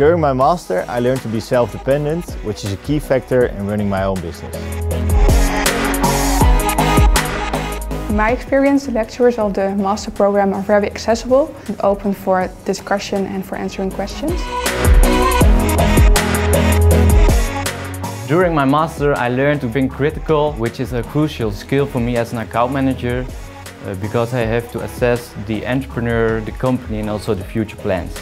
During my master, I learned to be self-dependent, which is a key factor in running my own business. In my experience, the lectures of the master program are very accessible and open for discussion and for answering questions. During my master, I learned to think critical, which is a crucial skill for me as an account manager, because I have to assess the entrepreneur, the company, and also the future plans.